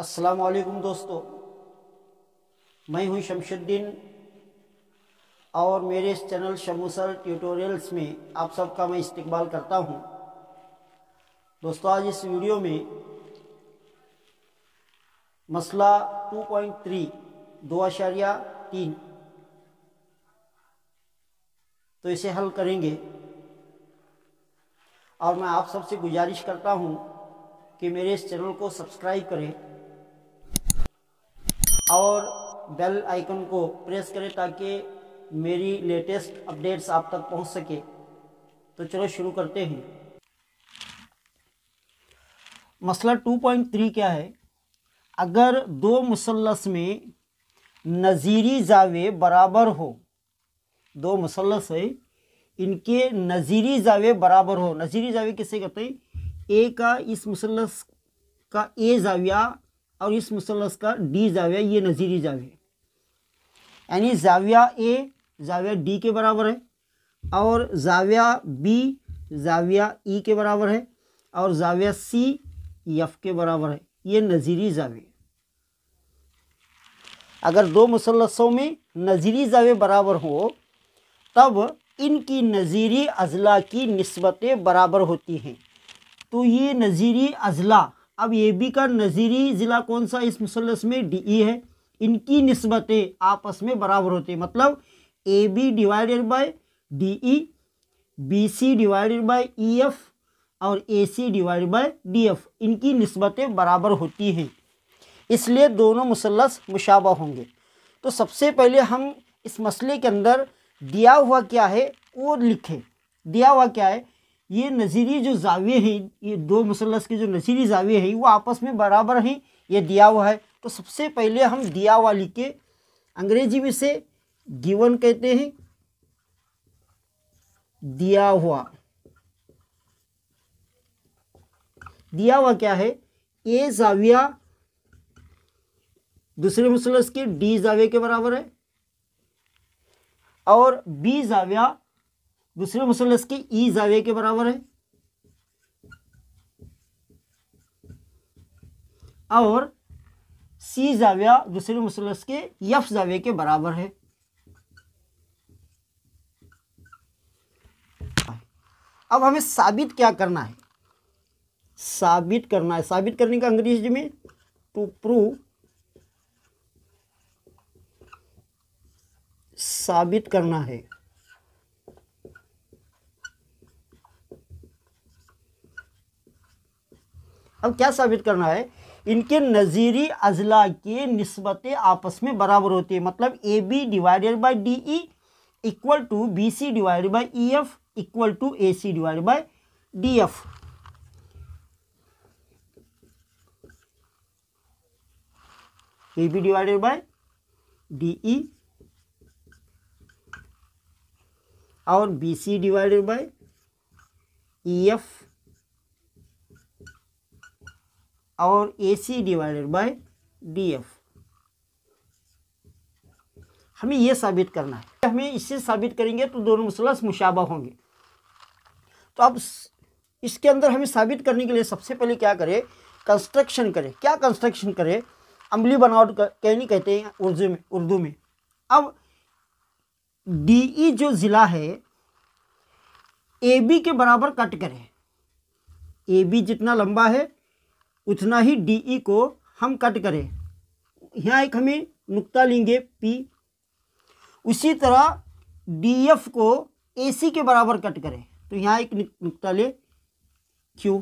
अस्सलाम वालेकुम दोस्तों, मैं हूं शमशुद्दीन और मेरे इस चैनल शमसर ट्यूटोरियल्स में आप सबका मैं इस्तकबाल करता हूं। दोस्तों, आज इस वीडियो में मसला 2.3 तो इसे हल करेंगे और मैं आप सबसे गुजारिश करता हूं कि मेरे इस चैनल को सब्सक्राइब करें और बेल आइकन को प्रेस करें ताकि मेरी लेटेस्ट अपडेट्स आप तक पहुंच सके। तो चलो शुरू करते हैं। मसला 2.3 क्या है? अगर दो मुसल्लस में नज़ीरी जावे बराबर हो, दो मुसल्लस है इनके नज़ीरी जावे बराबर हो। नज़ीरी जावे किसे कहते हैं? ए का इस मुसल्लस का ए जाविया और इस मुसल्लस का डी जाविया, ये नज़ीरी जावे। यानी जाविया ए जाविया डी के बराबर है और जाविया बी जाविया ई के बराबर है और जाविया सी एफ के बराबर है। ये नज़ीरी जावे। अगर दो मुसल्लसों में नज़ीरी जावे बराबर हो तब इनकी नज़ीरी अजला की निस्बतें बराबर होती हैं। तो ये नज़ीरी अजला, अब ए बी का नज़ीरी ज़िला कौन सा? इस मुसल्लस में डी ई है। इनकी निस्बतें आपस में बराबर होती है, मतलब A B divided by D E, B C divided by E F और A C divided by D F. इनकी निस्बतें बराबर होती हैं, इसलिए दोनों मुसल्लस मुशाबा होंगे। तो सबसे पहले हम इस मसले के अंदर दिया हुआ क्या है वो लिखे। दिया हुआ क्या है? ये नज़ीरी जो जाविये हैं, ये दो मुसल्लस के जो नज़ीरी जाविये हैं वो आपस में बराबर हैं, ये दिया हुआ है। तो सबसे पहले हम दिया हुआ लिखे। अंग्रेजी में इसे गिवन कहते हैं। दिया हुआ, दिया हुआ क्या है? ए जाविया दूसरे मुसल्लस के डी जाविये के बराबर है और बी जाविया दूसरे मुसल्लस के ई जाविये के बराबर है और सी जाविया दूसरे मुसल्लस के एफ जाविये के बराबर है। अब हमें साबित क्या करना है? साबित करना है, साबित करने का अंग्रेजी में टू प्रूव। साबित करना है, अब क्या साबित करना है? इनके नज़ीरी अजला के निस्बतें आपस में बराबर होती है, मतलब A B divided by D E equal to B C divided by E F equal to A C divided by D F. A B divided by D E और B C divided by E F और A C divided by D F. हमें यह साबित करना है। हमें इसे साबित करेंगे तो दोनों मुसल्लस मुशाबा होंगे। तो अब इसके अंदर हमें साबित करने के लिए सबसे पहले क्या करें? कंस्ट्रक्शन करें। क्या कंस्ट्रक्शन करें? अमली बनावट कहनी कहते हैं उर्दू में। अब डी ई जो ज़िला है ए बी के बराबर कट करें। ए बी जितना लंबा है उतना ही डी ई को हम कट करें। यहाँ एक हमें नुक्ता लेंगे पी। उसी तरह डी एफ को ए सी के बराबर कट करें, तो यहाँ एक नुक्ता ले क्यू।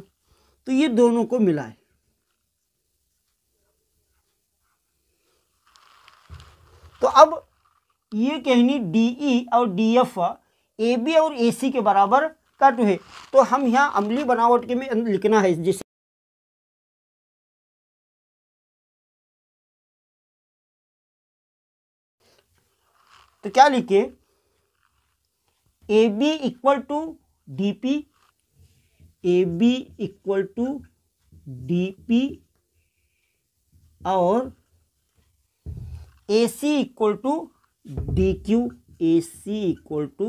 तो ये दोनों को मिलाए। तो अब ये कहनी डी ई और डी एफ ए बी और ए सी के बराबर कट हुए। तो हम यहाँ अमली बनावट के में लिखना है, जिसे तो क्या लिखे? A B equal to D P, A B equal to D P और A C equal to D Q, A C equal to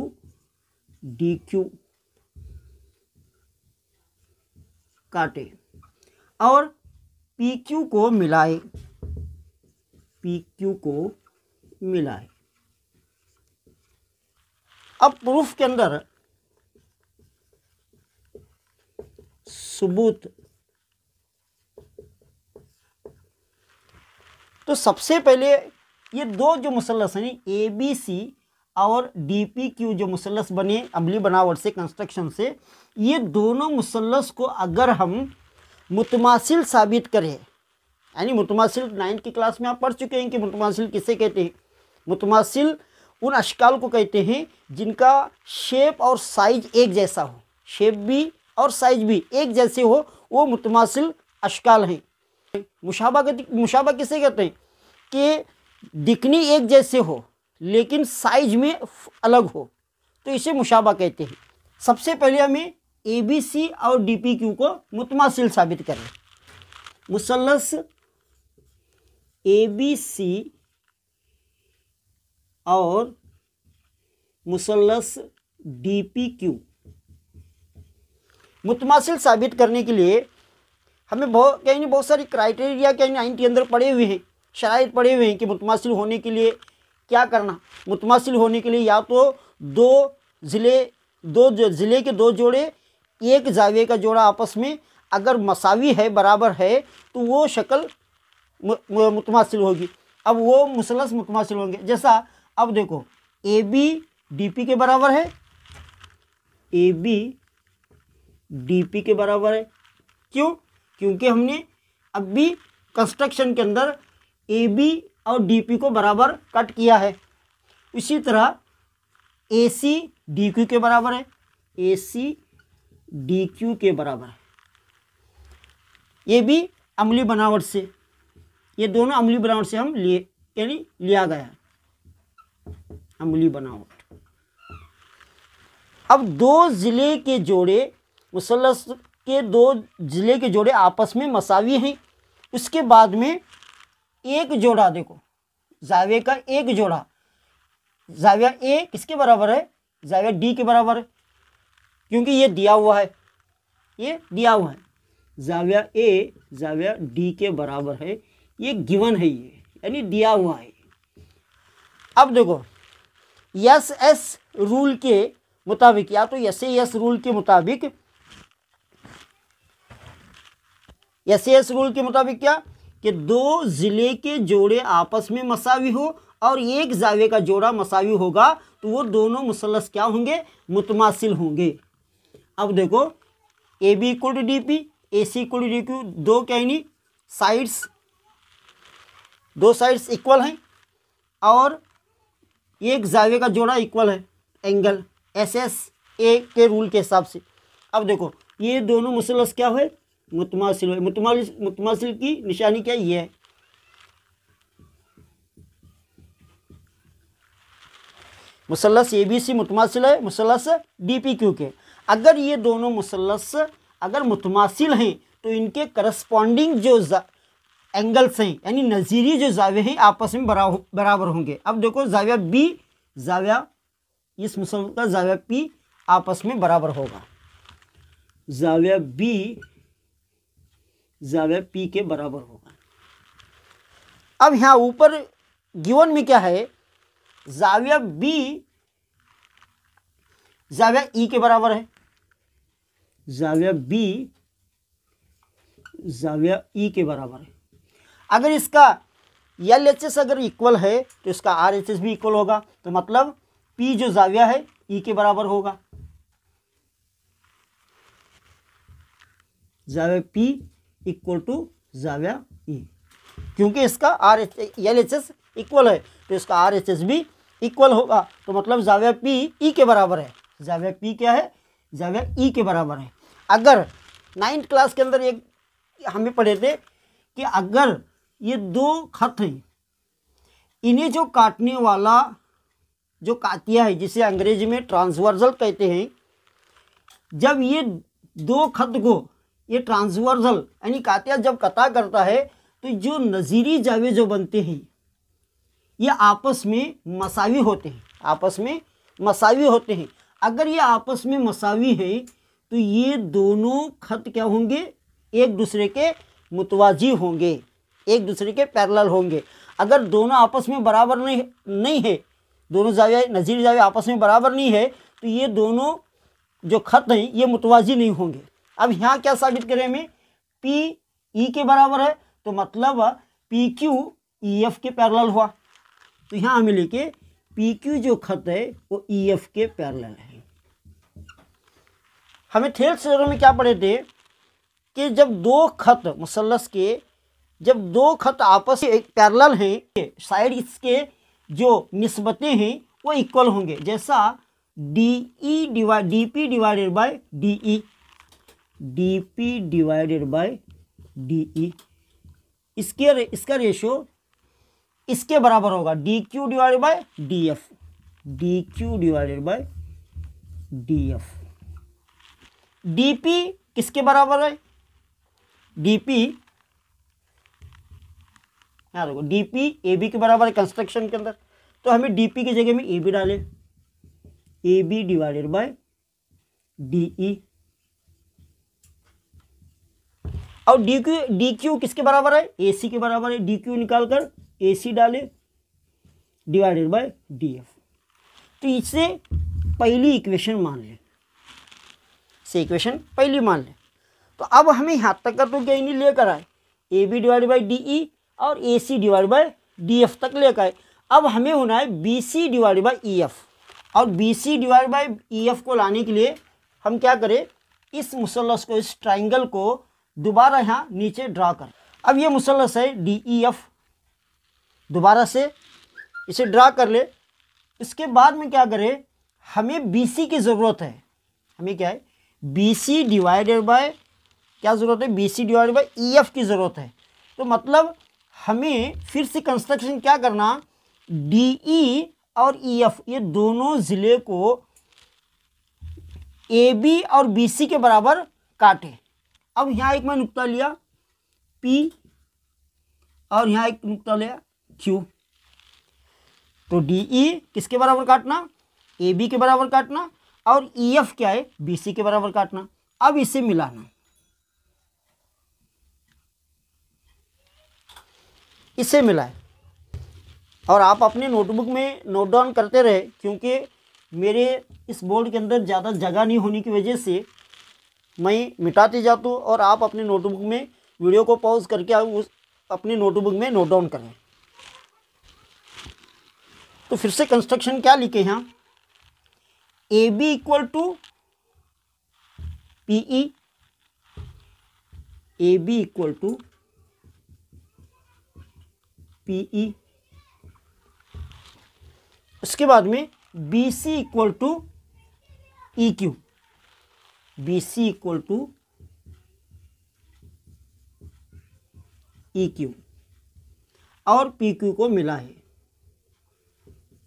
D Q काटे और पी क्यू को मिलाए। अब प्रूफ के अंदर सबूत, तो सबसे पहले ये दो जो मुसल्लस हैं ए बी सी और डी पी क्यू जो मुसल्लस बने अमली बनावट से, कंस्ट्रक्शन से, ये दोनों मुसल्लस को अगर हम मुतमासिल साबित करें, यानी मुतमासिल 9th की क्लास में आप पढ़ चुके हैं कि मुतमासिल किसे कहते हैं। मुतमासिल उन अशकाल को कहते हैं जिनका शेप और साइज एक जैसा हो, शेप भी और साइज भी एक जैसे हो, वो मुतमासिल अशकाल हैं। मुशाबा किसे कहते हैं कि दिखनी एक जैसे हो लेकिन साइज में अलग हो, तो इसे मुशाबा कहते हैं। सबसे पहले हमें ए बी सी और डी पी क्यू को मुतमासिल साबित करें। मुसल्लस ए बी सी और मुसल्लस डी पी क्यू मुतमासिल साबित करने के लिए हमें बहुत सारी क्राइटेरिया 9th के अंदर पड़े हुए हैं, शराइत पड़े हुए हैं कि मुतमासिल होने के लिए क्या करना। मुतमासिल होने के लिए या तो दो ज़िले के दो जोड़े, एक जावे का जोड़ा आपस में अगर मसावी है, बराबर है, तो वो शक्ल मुतमासिल होगी। अब वो मुसलस मुतमासिल होंगे, जैसा अब देखो ए बी डी पी के बराबर है, ए बी डी पी के बराबर है। क्यों? क्योंकि हमने अब भी कंस्ट्रक्शन के अंदर ए बी और डी पी को बराबर कट किया है। इसी तरह ए सी डी क्यू के बराबर है, ए सी डी क्यू के बराबर है। ये भी अमली बनावट से, ये दोनों अमली बनावट से हम लिए, यानी लिया गया है अमली बनावट। अब दो ज़िले के जोड़े, मुसल्लस के दो ज़िले के जोड़े आपस में मसावी हैं। उसके बाद में एक जोड़ा, देखो जावे का एक जोड़ा, जाविया ए किसके बराबर है? जाविया डी के बराबर है, क्योंकि ये दिया हुआ है, ये दिया हुआ है। जाविया ए जाविया डी के बराबर है, ये गिवन है, ये यानी दिया हुआ है। अब देखो यस एस रूल के मुताबिक, या तो यस रूल के मुताबिक, यस रूल के मुताबिक क्या कि दो ज़िले के जोड़े आपस में मसावी हो और एक जावे का जोड़ा मसावी होगा, तो वो दोनों मुसल्लस क्या होंगे? मुतमासिल होंगे। अब देखो A B equal to D P, A C equal to D Q, दो कहनी साइड्स, दो साइड्स इक्वल हैं और एक जावे का जोड़ा इक्वल है, एंगल एस एस ए के रूल के हिसाब से। अब देखो ये दोनों मुसल्लस क्या हुए? मुतमासिल है। मुतमासिल की निशानी क्या? ये है। मुसल्लस ए बी सी मुतमासिल है मुसल्लस डी पी क्यू के। अगर ये दोनों मुसल्लस अगर मुतमासिल हैं तो इनके करस्पॉन्डिंग जो एंगल्स हैं, यानी नज़ीरी जो जावे हैं, आपस में बराबर होंगे। अब देखो जाविया बी जाविया इस मुसल्लस का जाविया पी आपस में बराबर होगा, जाविया बी जावे पी के बराबर होगा। अब यहाँ ऊपर गिवन में क्या है? जाविया बी जाविया ई के बराबर है, जाविया बी जाविया ई के बराबर है। अगर इसका एल एच एस अगर इक्वल है तो इसका आर एच एस भी इक्वल होगा, तो मतलब पी जो जाविया है ई के बराबर होगा, जाविया पी इक्वल टू जाविया ई, क्योंकि इसका आर एच एस इक्वल है तो इसका आर एच एस भी इक्वल होगा, तो मतलब जाविया पी ई के बराबर है। जाविया पी क्या है? जाविया ई के बराबर है। अगर 9th क्लास के अंदर एक हमें पढ़े थे कि अगर ये दो खत हैं, इन्हें जो काटने वाला जो कातिया है, जिसे अंग्रेजी में ट्रांसवर्सल कहते हैं, जब ये दो खत को ये ट्रांसवर्सल यानी कातिया जब कता करता है तो जो नज़ीरी जावे जो बनते हैं ये आपस में मसावी होते हैं, आपस में मसावी होते हैं। अगर ये आपस में मसावी हैं तो ये दोनों खत क्या होंगे? एक दूसरे के मुतवाजी होंगे, एक दूसरे के पैरेलल होंगे। अगर दोनों आपस में बराबर नहीं है, दोनों जावे नज़ीर जावे आपस में बराबर नहीं है, तो ये दोनों जो खत हैं ये मुतवाजी नहीं होंगे। अब यहाँ क्या साबित करें हमें, पी ई के बराबर है तो मतलब पी क्यू ई एफ के पैरेलल हुआ। तो यहाँ हमें लेके पी क्यू जो खत है वो ई एफ के पैरेलल है। हमें थेल्स थ्योरम में क्या पढ़े थे कि जब दो खत मुसल्लस के आपस में पैरेलल हैं, साइड इसके जो निस्बतें हैं वो इक्वल होंगे, जैसा D E divide D P divided by D E, D P divided by D E, इसका रेशो इसके बराबर होगा D Q divided by D F, D Q divided by D F. D P किसके बराबर है, D P यहाँ देखो D P A B के बराबर है कंस्ट्रक्शन के अंदर, तो हमें डी पी की जगह में ए बी डालें, A B divided by D E. और डी क्यू किसके बराबर है, ए सी के बराबर है, डी क्यू निकाल कर ए सी डालें डिवाइडेड बाय डी एफ। तो इससे पहली इक्वेशन मान लें, से इक्वेशन पहली मान लें। तो अब हमें यहाँ तक का तो क्या नहीं लेकर आए, A B divided by D E और A C divide by D F तक लेकर आए। अब हमें होना है B C divide by E F, और B C divide by E F को लाने के लिए हम क्या करें, इस मुसल्लस को, इस ट्राइंगल को दोबारा यहाँ नीचे ड्रा करें। अब ये मुसल्लस है डी ई एफ, दोबारा से इसे ड्रा कर ले। इसके बाद में क्या करें, हमें बी सी की ज़रूरत है, हमें क्या है बी सी डिवाइडेड बाय क्या ज़रूरत है, B C divided by E F की ज़रूरत है। तो मतलब हमें फिर से कंस्ट्रक्शन क्या करना, डी ई और ई एफ ये दोनों ज़िले को ए बी और बी सी के बराबर काटे। अब यहाँ एक मैं नुक्ता लिया पी और यहाँ एक नुक्ता लिया क्यू। तो डी ई किसके बराबर काटना, ए बी के बराबर काटना, और ई एफ क्या है बी सी के बराबर काटना। अब इसे मिलाना, इसे मिलाए, और आप अपने नोटबुक में नोट डाउन करते रहे, क्योंकि मेरे इस बोर्ड के अंदर ज़्यादा जगह नहीं होने की वजह से मैं मिटाते जाता हूँ, और आप अपने नोटबुक में वीडियो को पॉज करके आप उस अपने नोटबुक में नोट डाउन करें। तो फिर से कंस्ट्रक्शन क्या लिखे यहाँ, A B equal to P E, A B equal to P E, उसके बाद में B C equal to E Q, B C equal to E Q, और पी क्यू को मिला है,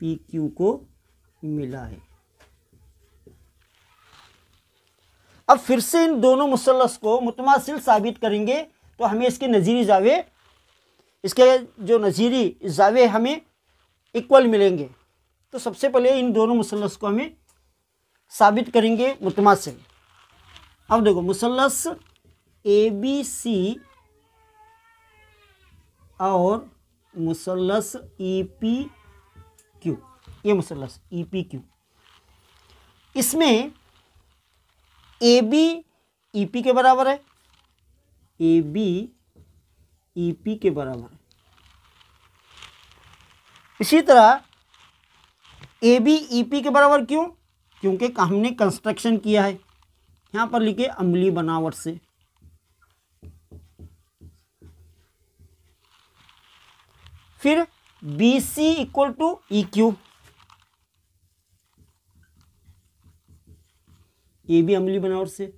पी क्यू को मिला है। अब फिर से इन दोनों मुसल्लस को मुतमासिल साबित करेंगे, तो हमें इसके नज़ीरी जावे, इसके जो नज़ीरी जावे हमें इक्वल मिलेंगे। तो सबसे पहले इन दोनों मुसल्लस को हमें साबित करेंगे मुतमासिल। अब देखो मुसल्लस ए बी सी और मुसल्लस ई पी क्यू, ये मुसल्लस ई पी क्यू, इसमें ए बी ई पी के बराबर है, ए बी ई पी के बराबर है। इसी तरह ए बी ई पी के बराबर क्यों, क्योंकि हमने कंस्ट्रक्शन किया है। यहाँ पर लिखे अमली बनावट से, फिर B C equal to E Q, ये भी अमली बनावट से,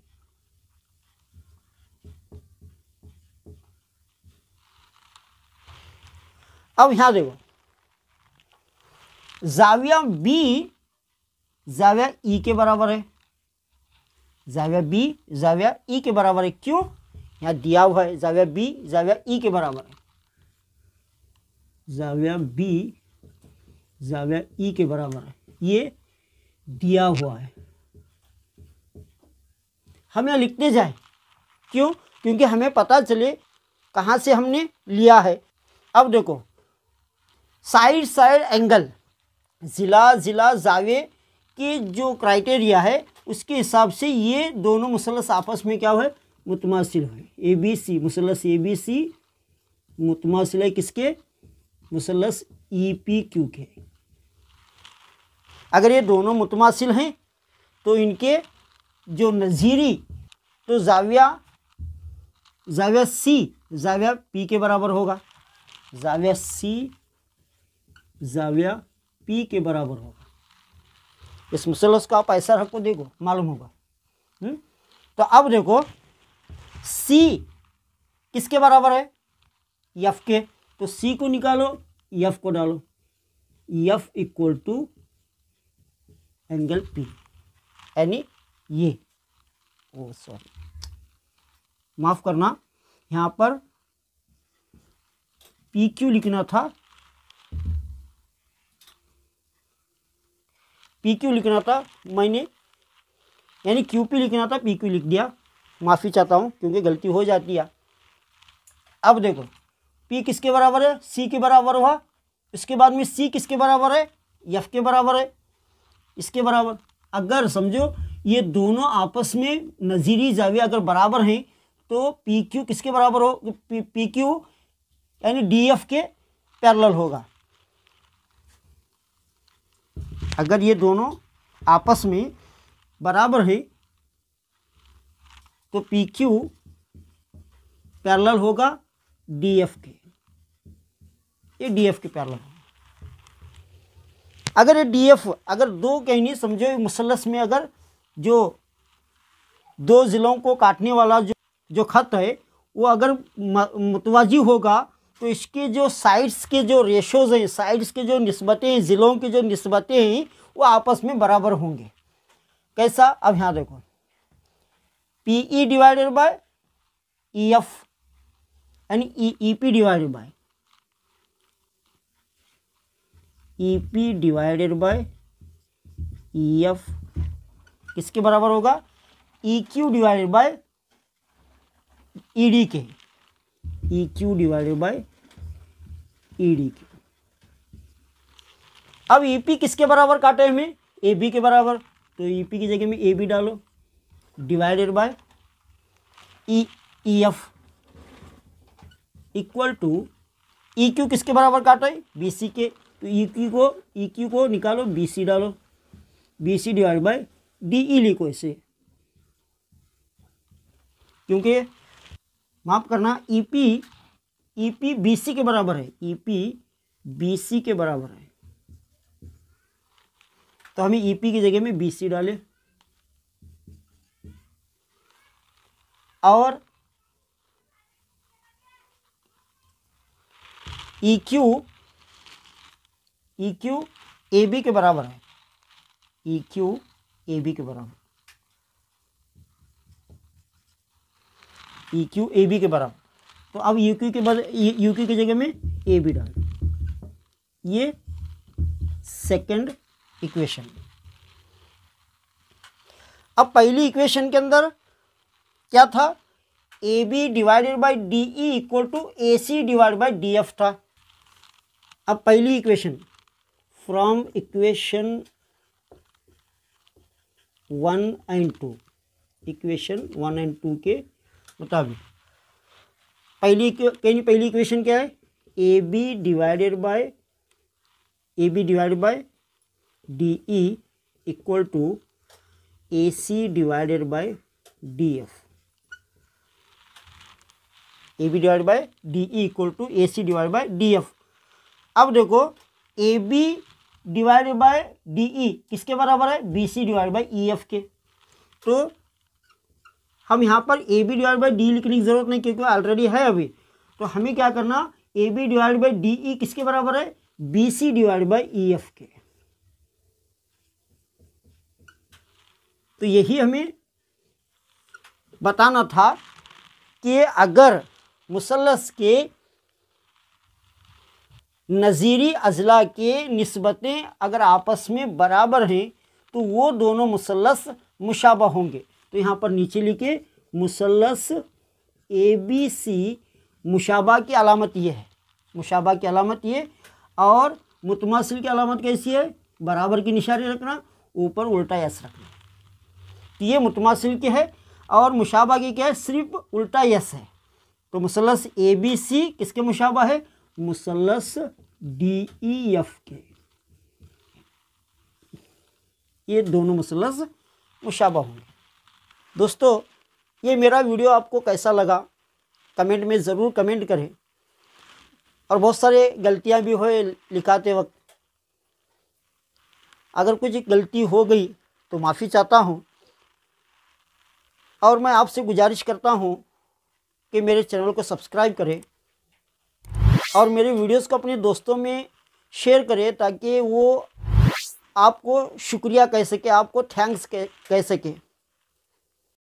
अब यहां देखो जाविया बी जाविया ई के बराबर है, जाविया बी जाविया ई के बराबर है, क्यों यहां दिया हुआ है जाविया बी जाविया ई के बराबर है, जाविया बी जाविया ई के बराबर है, ये दिया हुआ है। हम यहाँ लिखते जाए क्यों, क्योंकि हमें पता चले कहाँ से हमने लिया है। अब देखो साइड साइड एंगल ज़िला जावे के जो क्राइटेरिया है उसके हिसाब से ये दोनों मुसलस आपस में क्या है, मुतमासिल है। A B C मुसलस A B सी मुतमासिल है किसके, मुसलस ई पी क्यू के। अगर ये दोनों मुतमासिल हैं तो इनके जो नज़ीरी तो जाविया सी जाविया पी के बराबर होगा, जाविया सी जाविया पी के बराबर होगा। इस मुसलस का आप ऐसा रखो देखो मालूम होगा। तो अब देखो सी किसके बराबर है, यफ के। तो सी को निकालो यफ को डालो, F equal to angle P, यानी ये ओ सॉरी माफ़ करना यहाँ पर पी क्यू लिखना था, पी क्यू लिखना था मैंने, यानी क्यू पी लिखना था पी क्यू लिख दिया, माफ़ी चाहता हूँ क्योंकि गलती हो जाती है। अब देखो पी किसके बराबर है, सी के बराबर हुआ। इसके बाद में सी किसके बराबर है, एफ के बराबर है, इसके बराबर। अगर समझो ये दोनों आपस में नज़ीरी जाविया अगर बराबर हैं तो पी क्यू किसके बराबर हो, पी क्यू यानी डी एफ के पैरेलल होगा। अगर ये दोनों आपस में बराबर हैं तो पी क्यू पैरेलल होगा डी एफ के, ये डी एफ के पैरेलल होगा। अगर ये डी एफ अगर दो कहनी समझो मुसलस में अगर जो दो ज़िलों को काटने वाला जो ख़त है वो अगर मुतवाजी होगा तो इसके जो साइड्स के जो रेशोज़ हैं, साइड्स के जो निस्बतें हैं, ज़िलों के जो निस्बतें हैं वो आपस में बराबर होंगे। कैसा, अब यहाँ देखो P E divided by E F यानी E P divided by E F किसके बराबर होगा, E Q divided by E D के, E Q divided by E D के। अब ई पी किसके बराबर काटे हमें, ए बी के बराबर, तो ई पी की जगह में ए बी डालो divided by E F equal to E Q किसके बराबर काटे, बी सी के, तो ई क्यू को निकालो बी सी डालो, B C divide by D E लिखो इसे, क्योंकि माफ करना ई पी बी सी के बराबर है, ई पी बी सी के बराबर है तो हमें ई पी की जगह में बी सी डालें। और ई क्यू ए बी के बराबर है, ई क्यू ए बी के बराबर, ई क्यू ए बी के बराबर। तो अब यू क्यू की जगह में ए बी डाल, ये सेकंड इक्वेशन। अब पहली इक्वेशन के अंदर क्या था, A B divided by D E equal to A C divide by D F था। अब पहली इक्वेशन फ्रॉम इक्वेशन 1 और 2, इक्वेशन 1 और 2 के मुताबिक पहली इक्वेशन क्या है, A B divided by D E equal to A C divided by D F, A B divide by D E equal to A C divide by D F. अब देखो A B divided by D E किसके बराबर है, B C divide by E F के, तो हम यहाँ पर A B divide by D लिखने की ज़रूरत नहीं क्योंकि ऑलरेडी है अभी। तो हमें क्या करना, A B divide by D E किसके बराबर है, B C divide by E F के, तो यही हमें बताना था कि अगर मुसलस के नज़ीरी अजला के निस्बतें अगर आपस में बराबर हैं तो वो दोनों मुसलस मुशाबा होंगे। तो यहाँ पर नीचे लिखे मुसलस ए बी सी मुशाबा की अलामत ये है, मुशाबा की अलामत ये, और मुतमासिल की अलामत कैसी है? बराबर की निशानी रखना, ऊपर उल्टा यस रखना। तो ये मुतमासिल की है, और मुशाबा की क्या है? सिर्फ उल्टा यस है। तो मुसल्लस ए बी सी किसके मुशाबा है? मुसल्लस डी ई एफ के। ये दोनों मुसल्लस मुशाबा होंगे। दोस्तों ये मेरा वीडियो आपको कैसा लगा कमेंट में ज़रूर कमेंट करें, और बहुत सारे गलतियां भी हुए लिखाते वक्त, अगर कुछ गलती हो गई तो माफ़ी चाहता हूं, और मैं आपसे गुजारिश करता हूं कि मेरे चैनल को सब्सक्राइब करें और मेरे वीडियोस को अपने दोस्तों में शेयर करें, ताकि वो आपको शुक्रिया कह सके, आपको थैंक्स कह सके।